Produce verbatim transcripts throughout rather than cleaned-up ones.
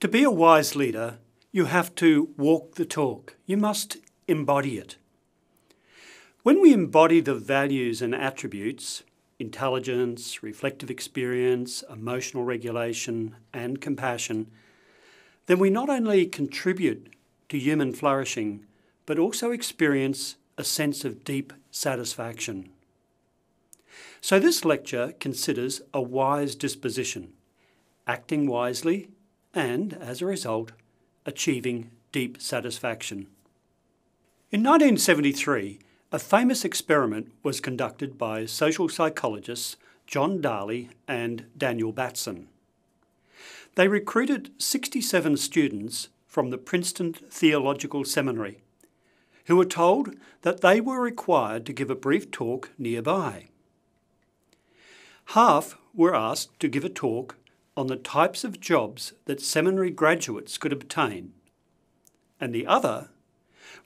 To be a wise leader, you have to walk the talk. You must embody it. When we embody the values and attributes, intelligence, reflective experience, emotional regulation, and compassion, then we not only contribute to human flourishing, but also experience a sense of deep satisfaction. So this lecture considers a wise disposition, acting wisely, and, as a result, achieving deep satisfaction. In nineteen seventy-three, a famous experiment was conducted by social psychologists John Darley and Daniel Batson. They recruited sixty-seven students from the Princeton Theological Seminary, who were told that they were required to give a brief talk nearby. Half were asked to give a talk on the types of jobs that seminary graduates could obtain, and the other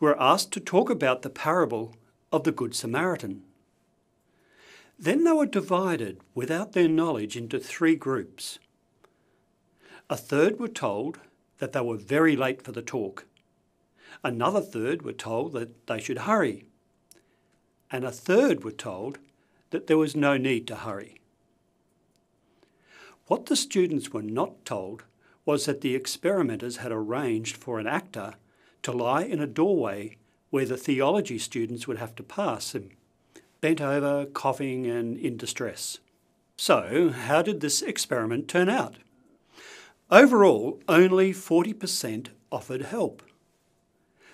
were asked to talk about the parable of the Good Samaritan. Then they were divided without their knowledge into three groups. A third were told that they were very late for the talk, another third were told that they should hurry, and a third were told that there was no need to hurry. What the students were not told was that the experimenters had arranged for an actor to lie in a doorway where the theology students would have to pass him, bent over, coughing and in distress. So, how did this experiment turn out? Overall, only forty percent offered help.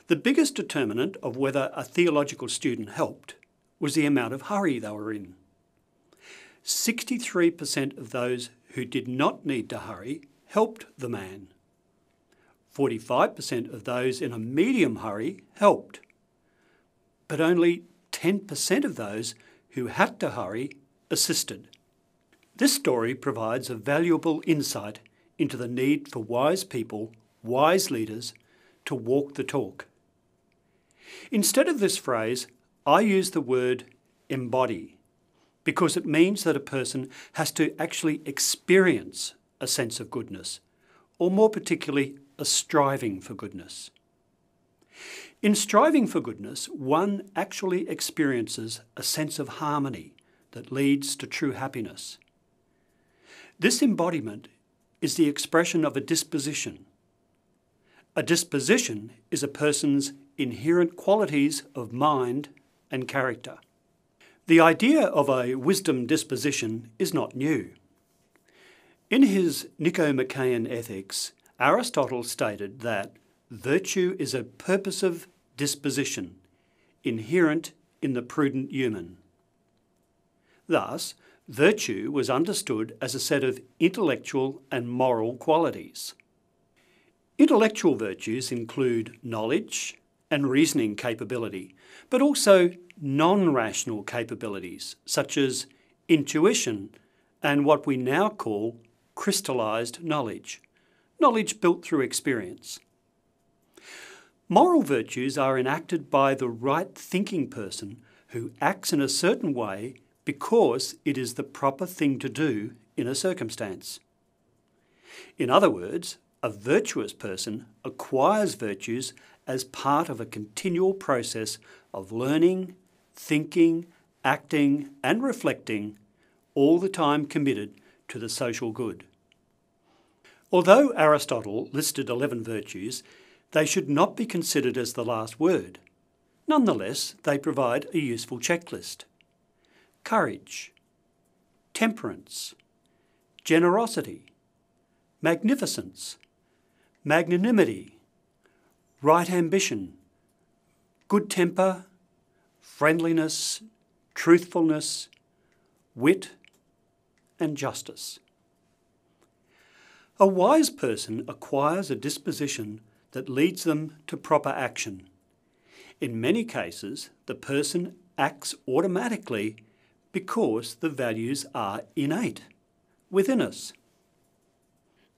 The biggest determinant of whether a theological student helped was the amount of hurry they were in. sixty-three percent of those who did not need to hurry helped the man. forty-five percent of those in a medium hurry helped. But only ten percent of those who had to hurry assisted. This story provides a valuable insight into the need for wise people, wise leaders, to walk the talk. Instead of this phrase, I use the word embody, because it means that a person has to actually experience a sense of goodness, or more particularly, a striving for goodness. In striving for goodness, one actually experiences a sense of harmony that leads to true happiness. This embodiment is the expression of a disposition. A disposition is a person's inherent qualities of mind and character. The idea of a wisdom disposition is not new. In his Nicomachean Ethics, Aristotle stated that virtue is a purposive disposition inherent in the prudent human. Thus, virtue was understood as a set of intellectual and moral qualities. Intellectual virtues include knowledge and reasoning capability, but also non-rational capabilities, such as intuition and what we now call crystallized knowledge, knowledge built through experience. Moral virtues are enacted by the right-thinking person who acts in a certain way because it is the proper thing to do in a circumstance. In other words, a virtuous person acquires virtues as part of a continual process of learning, thinking, acting, and reflecting, all the time committed to the social good. Although Aristotle listed eleven virtues, they should not be considered as the last word. Nonetheless, they provide a useful checklist. Courage, temperance, generosity, magnificence, magnanimity, right ambition, good temper, friendliness, truthfulness, wit, and justice. A wise person acquires a disposition that leads them to proper action. In many cases, the person acts automatically because the values are innate within us.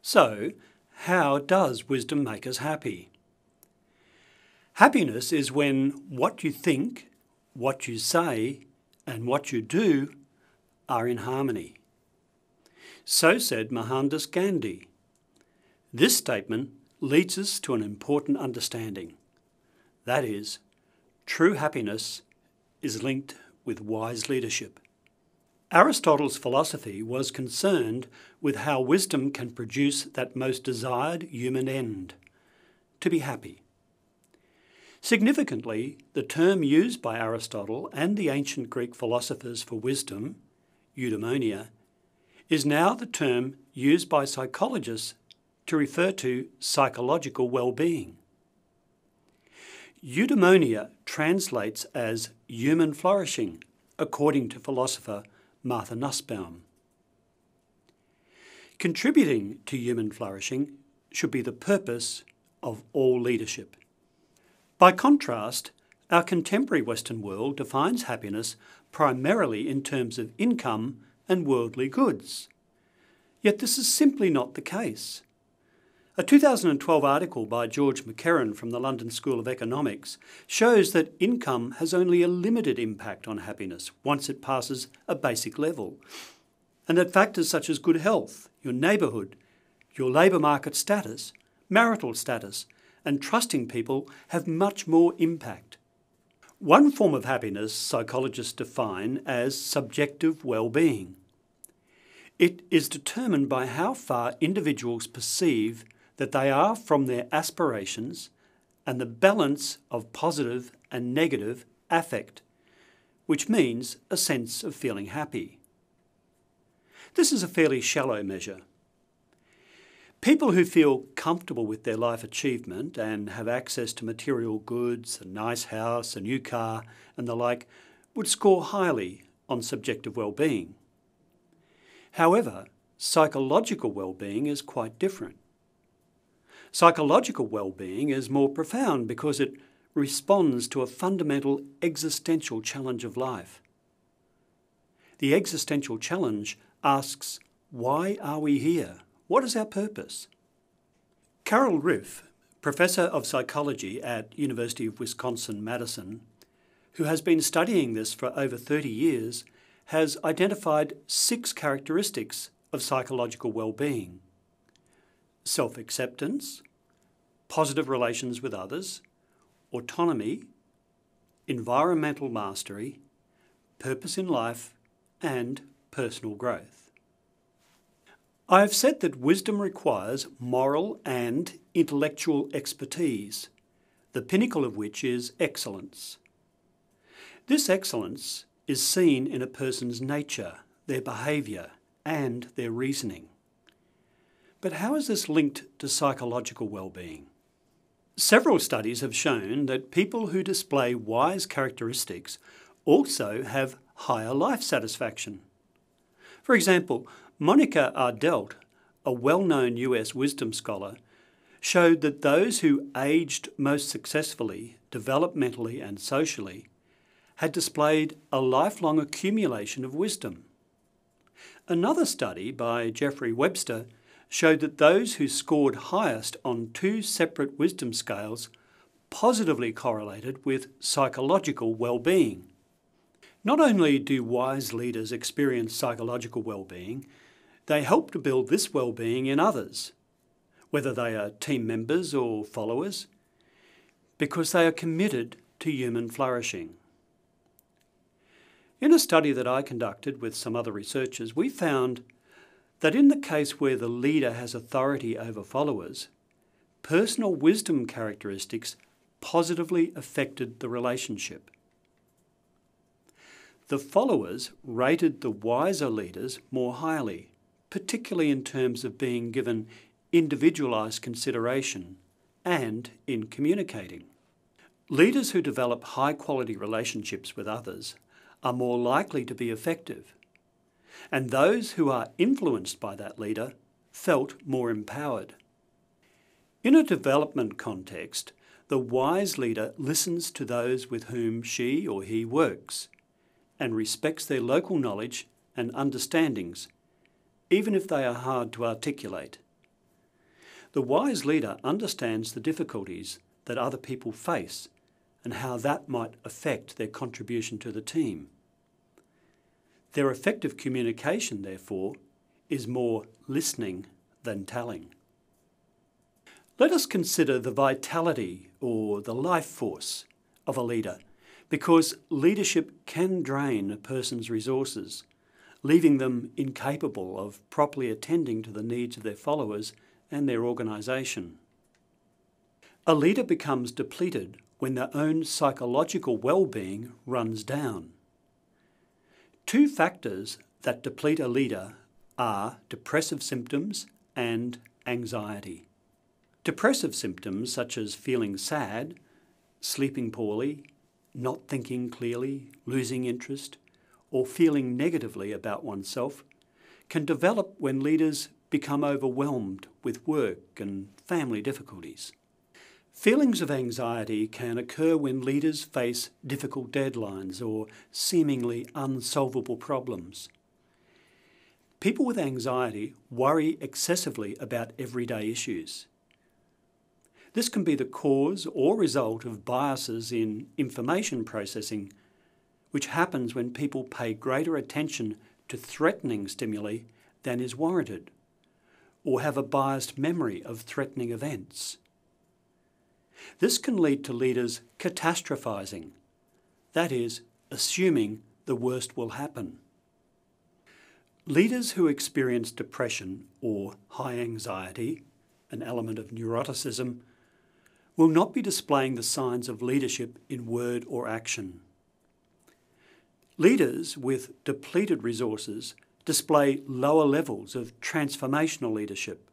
So, how does wisdom make us happy? Happiness is when what you think, what you say, and what you do are in harmony. So said Mohandas Gandhi. This statement leads us to an important understanding. That is, true happiness is linked with wise leadership. Aristotle's philosophy was concerned with how wisdom can produce that most desired human end, to be happy. Significantly, the term used by Aristotle and the ancient Greek philosophers for wisdom, eudaimonia, is now the term used by psychologists to refer to psychological well-being. Eudaimonia translates as human flourishing, according to philosopher Martha Nussbaum. Contributing to human flourishing should be the purpose of all leadership. By contrast, our contemporary Western world defines happiness primarily in terms of income and worldly goods. Yet this is simply not the case. A two thousand twelve article by George McCarran from the London School of Economics shows that income has only a limited impact on happiness once it passes a basic level, and that factors such as good health, your neighbourhood, your labour market status, marital status, and trusting people have much more impact. One form of happiness psychologists define as subjective well-being. It is determined by how far individuals perceive that they are from their aspirations and the balance of positive and negative affect, which means a sense of feeling happy. This is a fairly shallow measure. People who feel comfortable with their life achievement and have access to material goods, a nice house, a new car, and the like, would score highly on subjective well-being. However, psychological well-being is quite different. Psychological well-being is more profound because it responds to a fundamental existential challenge of life. The existential challenge asks, why are we here? What is our purpose? Carol Ryff, Professor of Psychology at University of Wisconsin-Madison, who has been studying this for over thirty years, has identified six characteristics of psychological well-being: self-acceptance, positive relations with others, autonomy, environmental mastery, purpose in life, and personal growth. I have said that wisdom requires moral and intellectual expertise, the pinnacle of which is excellence. This excellence is seen in a person's nature, their behaviour, and their reasoning. But how is this linked to psychological well-being? Several studies have shown that people who display wise characteristics also have higher life satisfaction. For example, Monica Ardelt, a well-known U S wisdom scholar, showed that those who aged most successfully, developmentally and socially, had displayed a lifelong accumulation of wisdom. Another study by Geoffrey Webster showed that those who scored highest on two separate wisdom scales positively correlated with psychological well-being. Not only do wise leaders experience psychological well-being, they help to build this well-being in others, whether they are team members or followers, because they are committed to human flourishing. In a study that I conducted with some other researchers, we found that in the case where the leader has authority over followers, personal wisdom characteristics positively affected the relationship. The followers rated the wiser leaders more highly, particularly in terms of being given individualised consideration and in communicating. Leaders who develop high-quality relationships with others are more likely to be effective, and those who are influenced by that leader felt more empowered. In a development context, the wise leader listens to those with whom she or he works and respects their local knowledge and understandings, even if they are hard to articulate. The wise leader understands the difficulties that other people face and how that might affect their contribution to the team. Their effective communication, therefore, is more listening than telling. Let us consider the vitality or the life force of a leader, because leadership can drain a person's resources, leaving them incapable of properly attending to the needs of their followers and their organisation. A leader becomes depleted when their own psychological well-being runs down. Two factors that deplete a leader are depressive symptoms and anxiety. Depressive symptoms such as feeling sad, sleeping poorly, not thinking clearly, losing interest, or feeling negatively about oneself can develop when leaders become overwhelmed with work and family difficulties. Feelings of anxiety can occur when leaders face difficult deadlines or seemingly unsolvable problems. People with anxiety worry excessively about everyday issues. This can be the cause or result of biases in information processing, which happens when people pay greater attention to threatening stimuli than is warranted, or have a biased memory of threatening events. This can lead to leaders catastrophizing, that is, assuming the worst will happen. Leaders who experience depression or high anxiety, an element of neuroticism, will not be displaying the signs of leadership in word or action. Leaders with depleted resources display lower levels of transformational leadership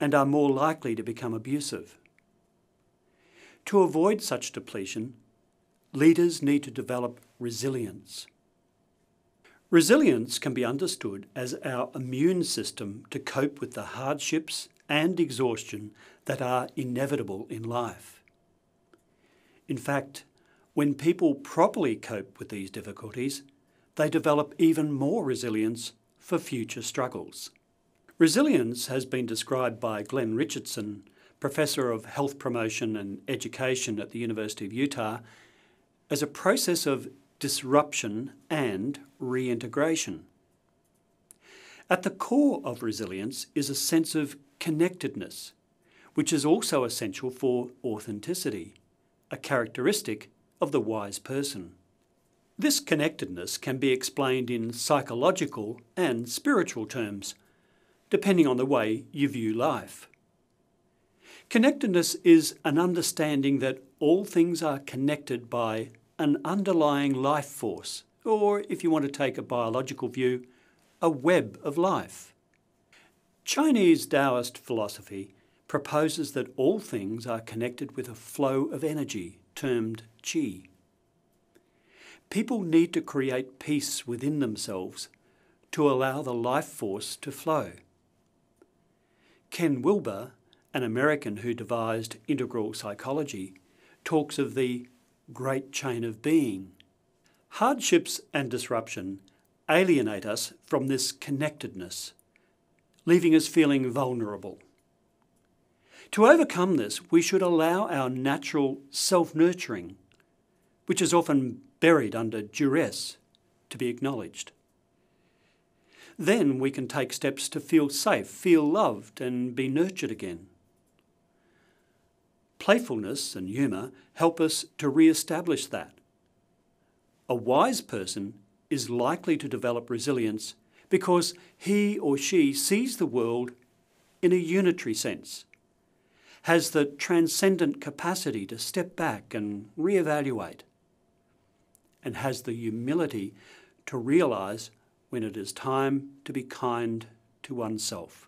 and are more likely to become abusive. To avoid such depletion, leaders need to develop resilience. Resilience can be understood as our immune system to cope with the hardships and exhaustion that are inevitable in life. In fact, when people properly cope with these difficulties, they develop even more resilience for future struggles. Resilience has been described by Glenn Richardson, Professor of Health Promotion and Education at the University of Utah, as a process of disruption and reintegration. At the core of resilience is a sense of connectedness, which is also essential for authenticity, a characteristic of the wise person. This connectedness can be explained in psychological and spiritual terms, depending on the way you view life. Connectedness is an understanding that all things are connected by an underlying life force, or if you want to take a biological view, a web of life. Chinese Taoist philosophy proposes that all things are connected with a flow of energy termed qi. People need to create peace within themselves to allow the life force to flow. Ken Wilber, an American who devised integral psychology, talks of the great chain of being. Hardships and disruption alienate us from this connectedness, leaving us feeling vulnerable. To overcome this, we should allow our natural self-nurturing, which is often buried under duress, to be acknowledged. Then we can take steps to feel safe, feel loved, and be nurtured again. Playfulness and humour help us to re-establish that. A wise person is likely to develop resilience because he or she sees the world in a unitary sense, has the transcendent capacity to step back and re-evaluate, and has the humility to realise when it is time to be kind to oneself.